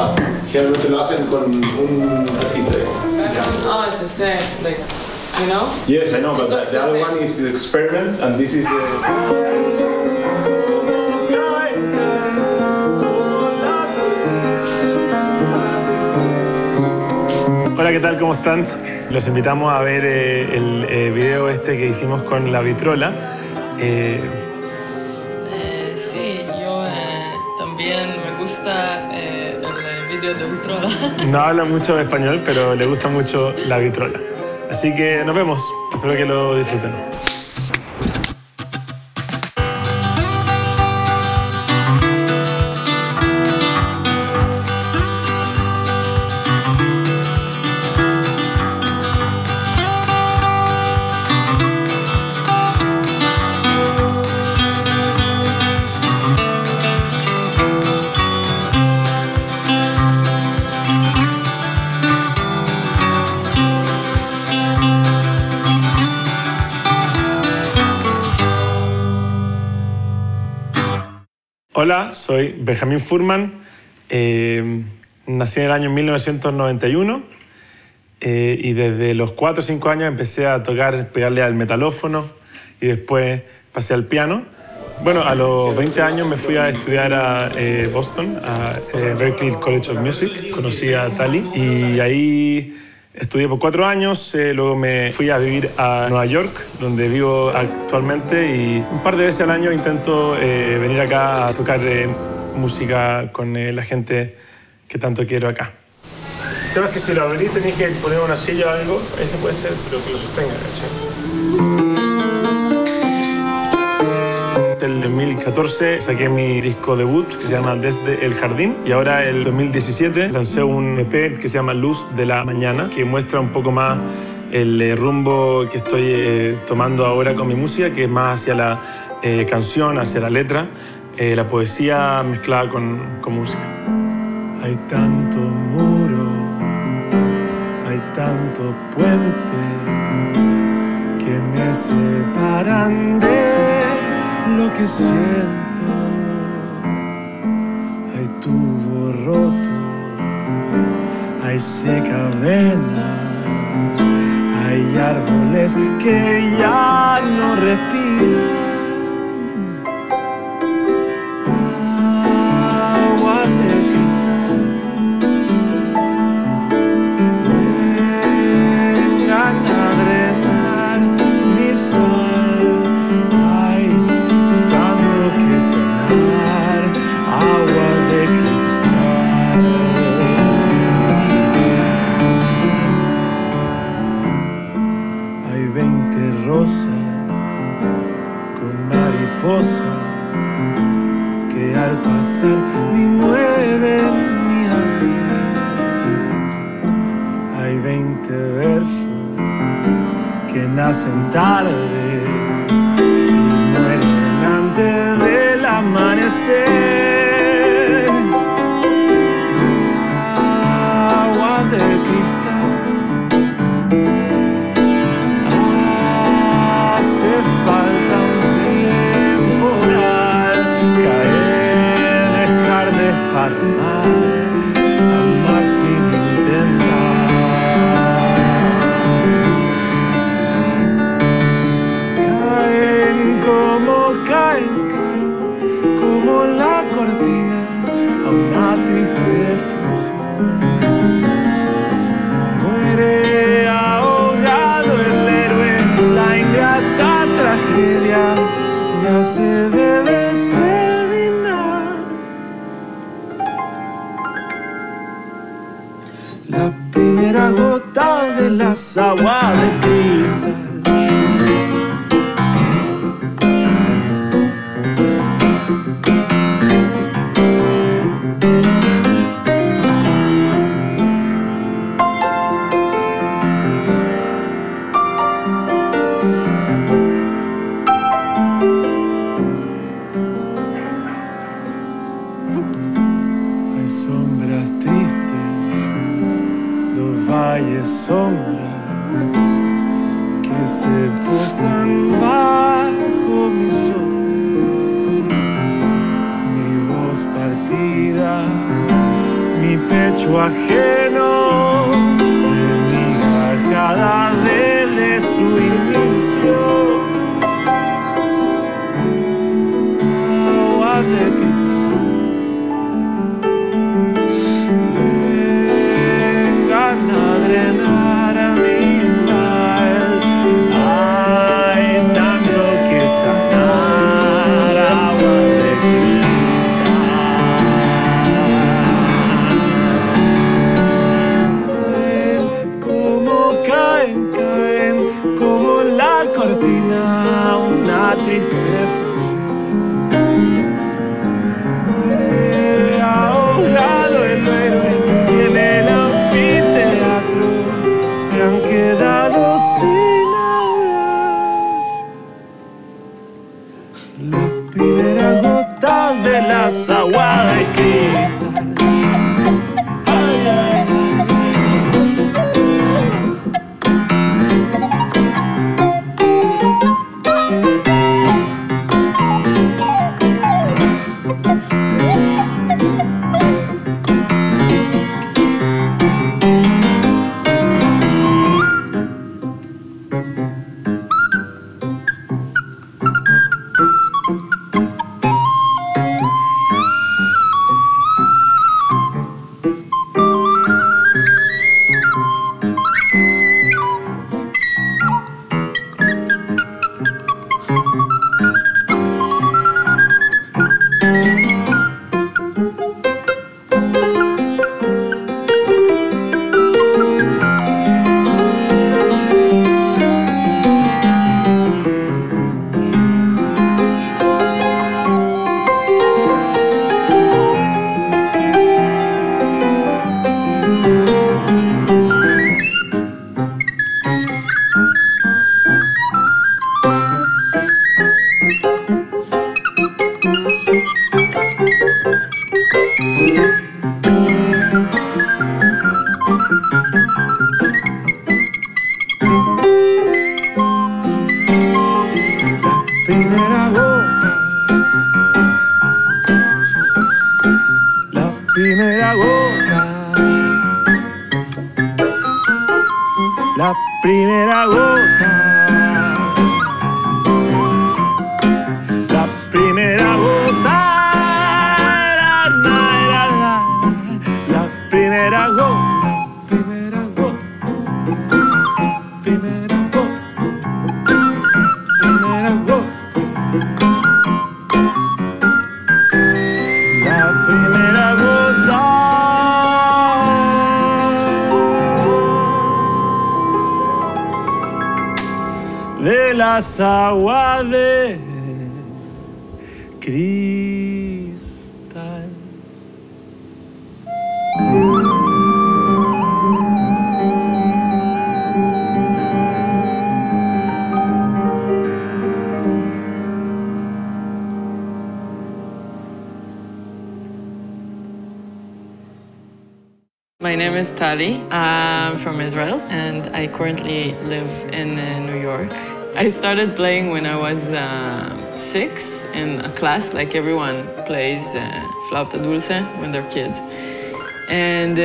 Ah, generalmente lo hacen con un regitre. I don't know what to say, like, you know? Yes, I know, but the other one is the experiment, and this is the... Hola, ¿qué tal? ¿Cómo están? Los invitamos a ver el video este que hicimos con la vitrola. Sí, yo también me gusta el video de vitrola. No habla mucho de español, pero le gusta mucho la vitrola. Así que nos vemos. Espero que lo disfruten. Hola, soy Benjamín Furman, nací en el año 1991 y desde los 4 o 5 años empecé a tocar, pegarle al metalófono y después pasé al piano. Bueno, a los 20 años me fui a estudiar a Boston, a Berklee College of Music, conocí a Tali y ahí estudié por 4 años, luego me fui a vivir a Nueva York, donde vivo actualmente, y un par de veces al año intento venir acá a tocar música con la gente que tanto quiero acá. El tema es que si lo abrís tenéis que poner una silla o algo, ese puede ser, pero que lo sostenga, ¿cachai? En el 2014 saqué mi disco debut, que se llama Desde el Jardín, y ahora en el 2017 lancé un EP que se llama Luz de la Mañana, que muestra un poco más el rumbo que estoy tomando ahora con mi música, que es más hacia la canción, hacia la letra, la poesía mezclada con música. Hay tantos muros, hay tantos puentes que me separan de lo que siento. Hay tubo roto, hay secavenas, hay árboles que ya no respiran. Agua de cristal, vengan a drenar mi sol. Hay tanto que sanar, agua de cristal. Rosas con mariposas que al pasar ni mueven ni abren. Hay 20 versos que nacen tarde y mueren antes del amanecer. Agua de cristal. Falta un temporal, caer, dejar de esparmar, amar sin intentar. Caen, caen, como la cortina a una triste función. Muere ahogado el héroe, la ingrata tragedia ya se debe terminar. La primera gota de las aguas de cristal. Mi pecho ajeno, de mi garganta desde su inicio. De cristal, vengan a drenar a mi sal. Hay tanto que sanar, agua de cristal. Caen como caen, caen como la cortina, una tristeza. Agua de cristal. Agua de cristal. My name is Tali. I'm from Israel and I currently live in New York. I started playing when I was 6 in a class, like everyone plays flauta dulce when they're kids. And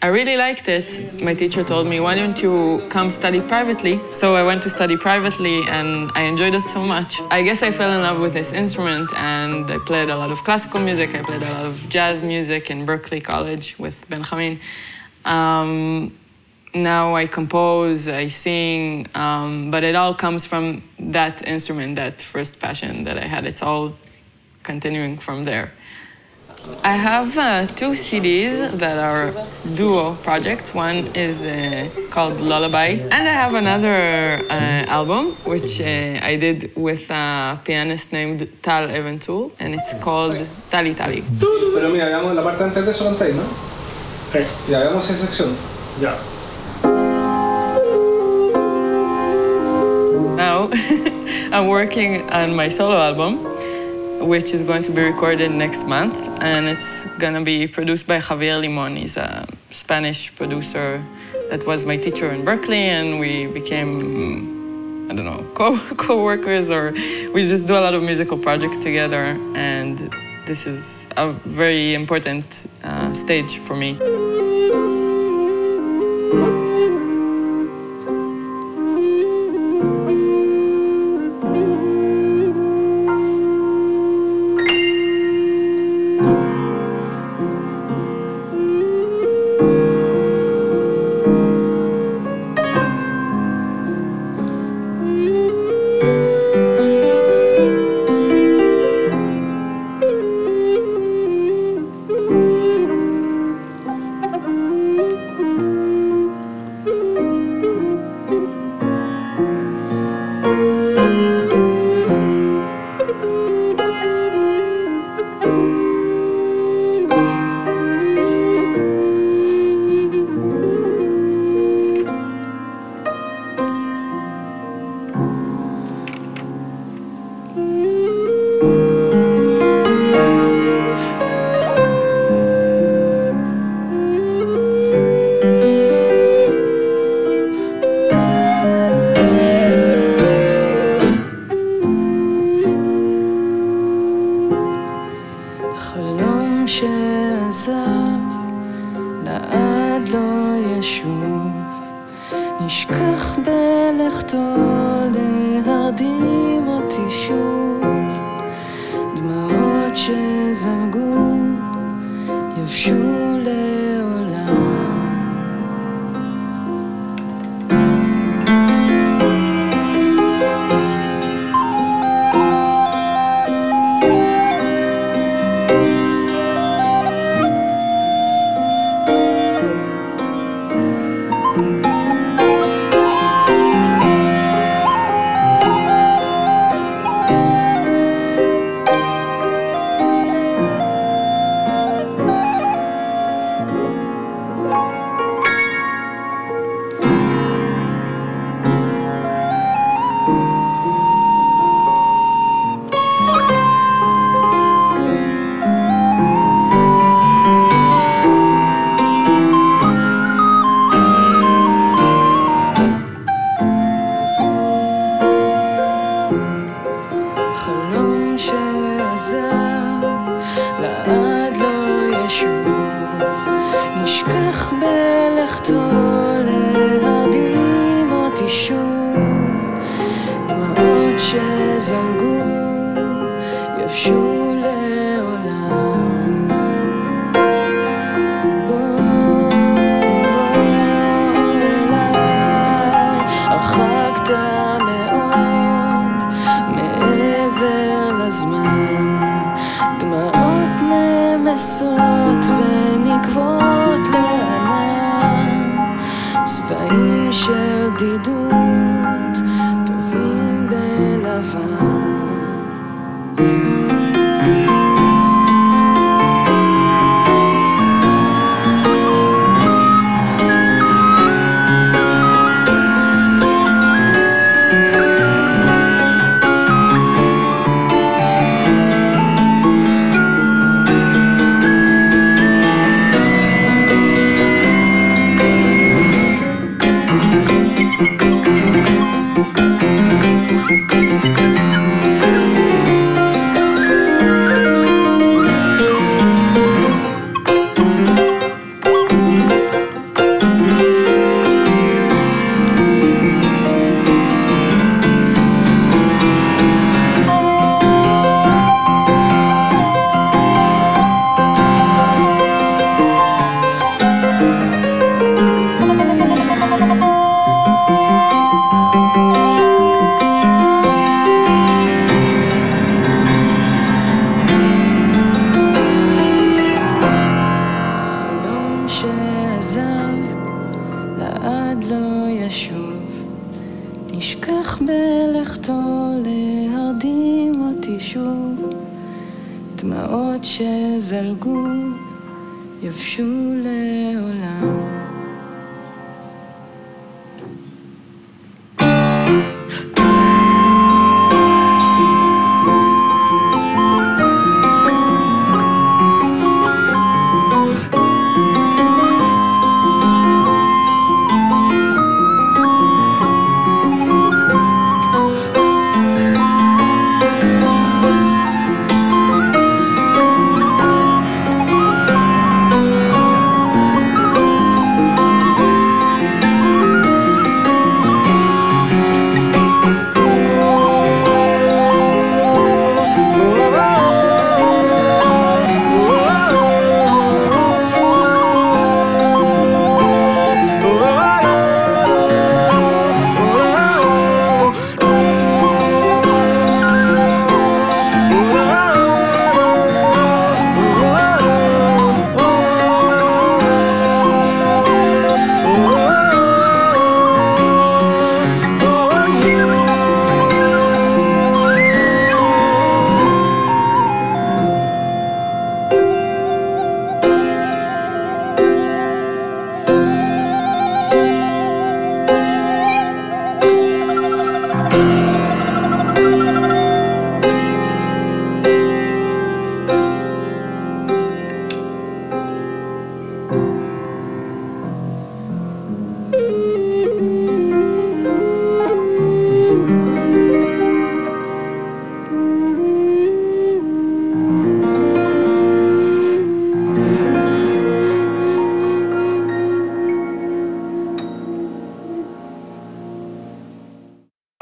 I really liked it. My teacher told me, why don't you come study privately? So I went to study privately and I enjoyed it so much. I guess I fell in love with this instrument and I played a lot of classical music. I played a lot of jazz music in Berklee College with Benjamín. Now I compose, I sing, but it all comes from that instrument, that first passion that I had. It's all continuing from there. I have 2 CDs that are duo projects. One is called Lullaby, and I have another album, which I did with a pianist named Tal Eventool, and it's called Tali Tali. Pero mira, veamos la parte antes de eso, antes, ¿no? Sí. Ya, veamos esa sección. Ya. Now, I'm working on my solo album, which is going to be recorded next month, and it's going to be produced by Javier Limón. He's a Spanish producer that was my teacher in Berkeley, and we became, I don't know, co-workers, or we just do a lot of musical projects together, and this is a very important stage for me.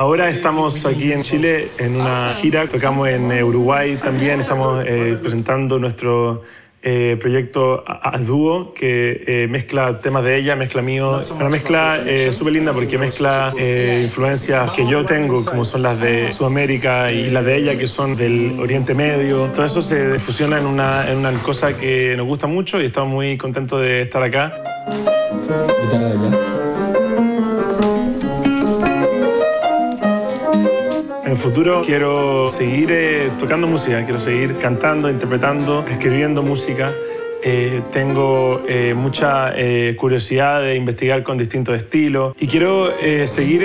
Ahora estamos aquí en Chile en una gira, tocamos en Uruguay también, estamos presentando nuestro proyecto a dúo que mezcla temas de ella, mezcla mío, una mezcla súper linda porque mezcla influencias que yo tengo, como son las de Sudamérica y las de ella, que son del Oriente Medio. Todo eso se fusiona en una cosa que nos gusta mucho y estamos muy contentos de estar acá. En el futuro quiero seguir tocando música, quiero seguir cantando, interpretando, escribiendo música. Tengo mucha curiosidad de investigar con distintos estilos y quiero seguir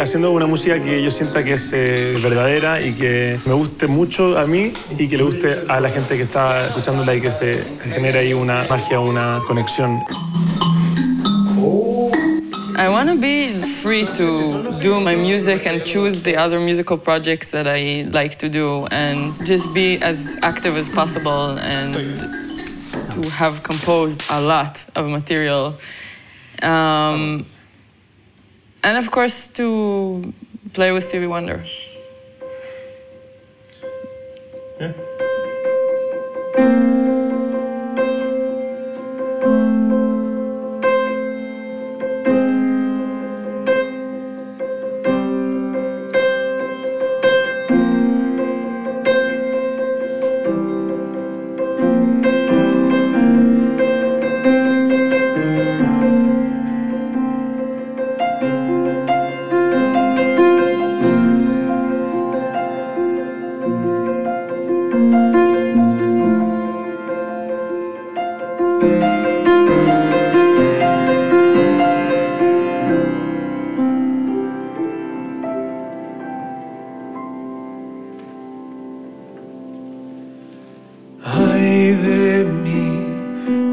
haciendo una música que yo sienta que es verdadera y que me guste mucho a mí y que le guste a la gente que está escuchándola y que se genere ahí una magia, una conexión. I want to be free to do my music and choose the other musical projects that I like to do and just be as active as possible and to have composed a lot of material. And of course to play with Stevie Wonder. Yeah.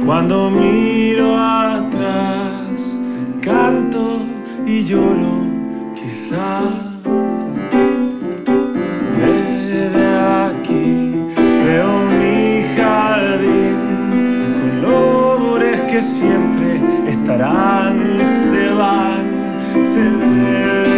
Cuando miro atrás, canto y lloro, quizás. Desde aquí veo mi jardín, colores que siempre estarán, se van, se deben.